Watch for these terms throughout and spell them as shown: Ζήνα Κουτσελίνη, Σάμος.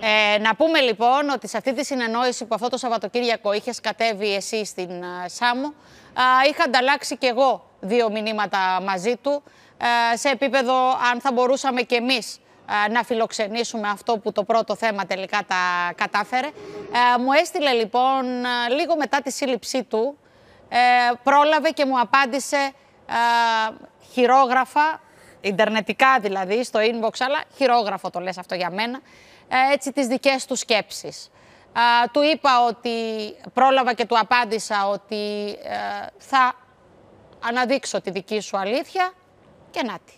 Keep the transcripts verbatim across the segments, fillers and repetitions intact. Ε, να πούμε λοιπόν ότι σε αυτή τη συνεννόηση που αυτό το Σαββατοκύριακο είχες κατέβει εσύ στην Σάμο, είχα ανταλλάξει και εγώ δύο μηνύματα μαζί του, σε επίπεδο αν θα μπορούσαμε και εμείς να φιλοξενήσουμε αυτό που το πρώτο θέμα τελικά τα κατάφερε. Μου έστειλε λοιπόν λίγο μετά τη σύλληψή του, πρόλαβε και μου απάντησε χειρόγραφα, ιντερνετικά δηλαδή, στο inbox, αλλά χειρόγραφο το λες αυτό για μένα, έτσι τις δικές του σκέψεις. Του είπα ότι πρόλαβα και του απάντησα ότι θα αναδείξω τη δική σου αλήθεια και να τη.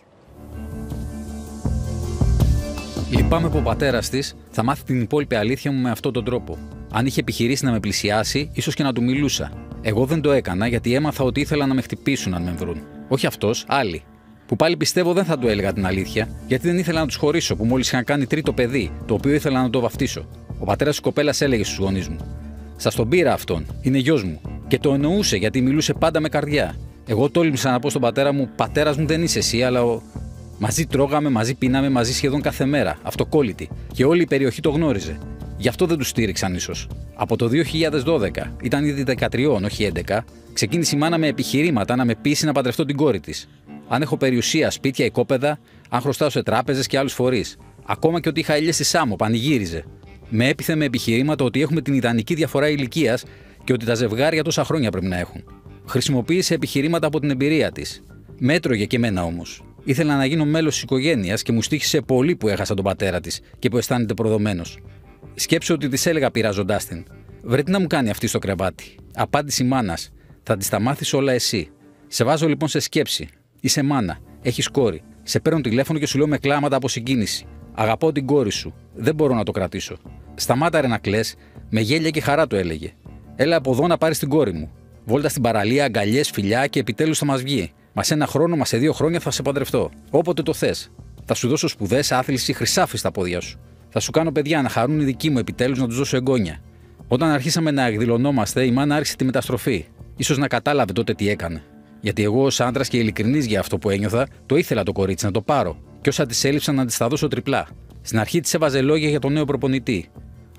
Λυπάμαι που ο πατέρας της θα μάθει την υπόλοιπη αλήθεια μου με αυτόν τον τρόπο. Αν είχε επιχειρήσει να με πλησιάσει, ίσως και να του μιλούσα. Εγώ δεν το έκανα γιατί έμαθα ότι ήθελα να με χτυπήσουν αν με βρουν. Όχι αυτός, άλλοι. Που πάλι πιστεύω δεν θα του έλεγα την αλήθεια, γιατί δεν ήθελα να τους χωρίσω που μόλις είχαν κάνει τρίτο παιδί, το οποίο ήθελα να το βαφτίσω. Ο πατέρας της κοπέλας έλεγε στους γονείς μου: «Σας τον πήρα αυτόν, είναι γιος μου». Και το εννοούσε γιατί μιλούσε πάντα με καρδιά. Εγώ τόλμησα να πω στον πατέρα μου: «Πατέρας μου δεν είσαι εσύ, αλλά ο...» Μαζί τρώγαμε, μαζί πίναμε, μαζί σχεδόν κάθε μέρα, αυτοκόλλητοι. Και όλη η περιοχή το γνώριζε. Γι' αυτό δεν τους στήριξαν ίσως. Από το δύο χιλιάδες δώδεκα, ήταν ήδη δεκατρία, όχι έντεκα, ξεκίνησε η μάνα με επιχειρήματα να με πείσει να παντρευτώ την κόρη της. Αν έχω περιουσία, σπίτια, οικόπεδα, αν χρωστάω σε τράπεζες και άλλους φορείς. Ακόμα και ότι είχα ελιές στη Σάμο, πανηγύριζε. Με έπιθε με επιχειρήματα ότι έχουμε την ιδανική διαφορά ηλικίας και ότι τα ζευγάρια τόσα χρόνια πρέπει να έχουν. Χρησιμοποίησε επιχειρήματα από την εμπειρία της. Με έτρωγε και εμένα όμως. Ήθελα να γίνω μέλος της οικογένειας και μου στοίχισε πολύ που έχασα τον πατέρα της και που αισθάνεται προδομένος. Σκέψε ότι της έλεγα πειράζοντάς την: «Βρε τι να μου κάνει αυτή στο κρεβάτι». Απάντηση μάνας: «Θα της τα μάθεις όλα εσύ». Σε βάζω λοιπόν σε σκέψη. Είσαι μάνα, έχεις κόρη. Σε παίρνω τηλέφωνο και σου λέω με κλάματα από συγκίνηση: «Αγαπάω την κόρη σου. Δεν μπορώ να το κρατήσω». Σταμάτα ρε να κλαις, με γέλια και χαρά το έλεγε. Έλα από εδώ να πάρεις την κόρη μου. Βόλτα στην παραλία, αγκαλιές, φιλιά και επιτέλους θα μας βγει. Μα σε ένα χρόνο, μα σε δύο χρόνια θα σε παντρευτώ. Όποτε το θες. Θα σου δώσω σπουδές, άθληση, χρυσάφι στα πόδια σου. Θα σου κάνω παιδιά να χαρούν οι δικοί μου, επιτέλους να τους δώσω εγγόνια. Όταν αρχίσαμε να εκδηλωνόμαστε, η μάνα άρχισε τη μεταστροφή. Ίσως να κατάλαβε τότε τι έκανε. Γιατί εγώ ως άντρας και ειλικρινής για αυτό που ένιωθα, το ήθελα το κορίτσι να το πάρω. Και όσα της έλειψαν να της τα δώσω τριπλά. Στην αρχή της έβαζε λόγια για τον νέο προπονητή.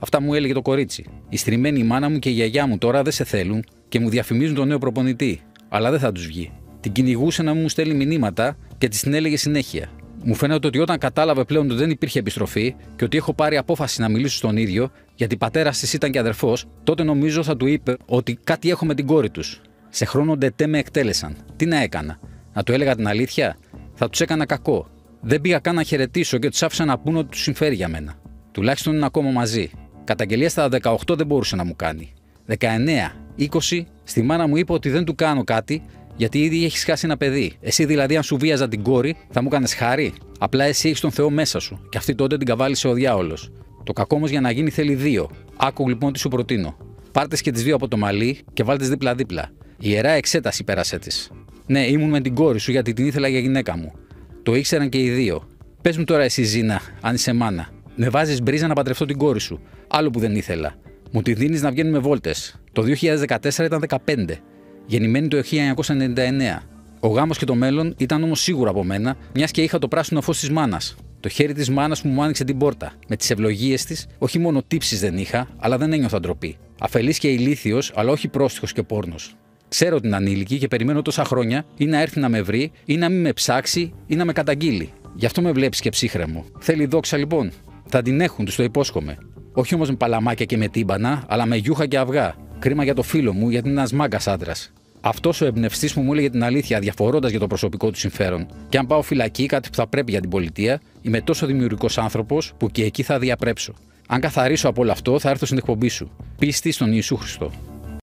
Αυτά μου έλεγε το κορίτσι. Η στριμμένη η μάνα μου και η γιαγιά μου τώρα δεν σε θέλουν και μου διαφημίζουν τον νέο προπονητή. Αλλά δεν θα τους βγει. Την κυνηγούσε να μου στέλνει μηνύματα και τη συνέλεγε συνέχεια. Μου φαίνεται ότι όταν κατάλαβε πλέον ότι δεν υπήρχε επιστροφή και ότι έχω πάρει απόφαση να μιλήσω στον ίδιο, γιατί πατέρας της ήταν και αδερφός, τότε νομίζω θα του είπε ότι κάτι έχω με την κόρη τους. Σε χρόνο ντετέ με εκτέλεσαν. Τι να έκανα, να του έλεγα την αλήθεια, θα τους έκανα κακό. Δεν πήγα καν να χαιρετήσω και τους άφησα να πούν ότι τους συμφέρει για μένα. Τουλάχιστον είναι ακόμα μαζί. Καταγγελία στα δεκαοκτώ δεν μπορούσε να μου κάνει. δεκαεννιά, είκοσι, στη μάνα μου είπε ότι δεν του κάνω κάτι. Γιατί ήδη έχεις χάσει ένα παιδί. Εσύ δηλαδή, αν σου βίαζα την κόρη, θα μου κάνες χάρη. Απλά εσύ έχεις τον Θεό μέσα σου. Και αυτή τότε την καβάλισε ο διάολος. Το κακό όμως για να γίνει θέλει δύο. Άκου λοιπόν τι σου προτείνω. Πάρτες και τις δύο από το μαλλί και βάλτες δίπλα-δίπλα. Η ιερά εξέταση πέρασέ της. Ναι, ήμουν με την κόρη σου γιατί την ήθελα για γυναίκα μου. Το ήξεραν και οι δύο. Πες μου τώρα εσύ, Ζήνα, αν είσαι μάνα. Με βάζεις μπρίζα να παντρευτώ την κόρη σου. Άλλο που δεν ήθελα. Μου τη δίνεις να βγαίνουμε βόλτες. Το δύο χιλιάδες δεκατέσσερα ήταν δεκαπέντε. Γεννημένη το χίλια εννιακόσια ενενήντα εννέα. Ο γάμος και το μέλλον ήταν όμως σίγουρα από μένα, μιας και είχα το πράσινο φως της μάνας. Το χέρι της μάνας που μου άνοιξε την πόρτα. Με τις ευλογίες της, όχι μόνο τύψεις δεν είχα, αλλά δεν ένιωθα ντροπή. Αφελής και ηλίθιος, αλλά όχι πρόστιχος και πόρνος. Ξέρω την ανήλικη και περιμένω τόσα χρόνια ή να έρθει να με βρει, ή να μην με ψάξει, ή να με καταγγείλει. Γι' αυτό με βλέπεις και ψύχρεμο. Θέλει δόξα λοιπόν. Θα την έχουν, τους το υπόσχομαι. Όχι όμως με παλαμάκια και με τύμπανα, αλλά με γιούχα και αυγά. Κρίμα για το φίλο μου, γιατί είναι ένας μάγκας άντρας. Αυτός ο εμπνευστής μου μου έλεγε την αλήθεια, αδιαφορώντας για το προσωπικό του συμφέρον. Και αν πάω φυλακή, κάτι που θα πρέπει για την πολιτεία, είμαι τόσο δημιουργικός άνθρωπος που και εκεί θα διαπρέψω. Αν καθαρίσω από όλο αυτό, θα έρθω στην εκπομπή σου. Πίστη στον Ιησού Χριστό.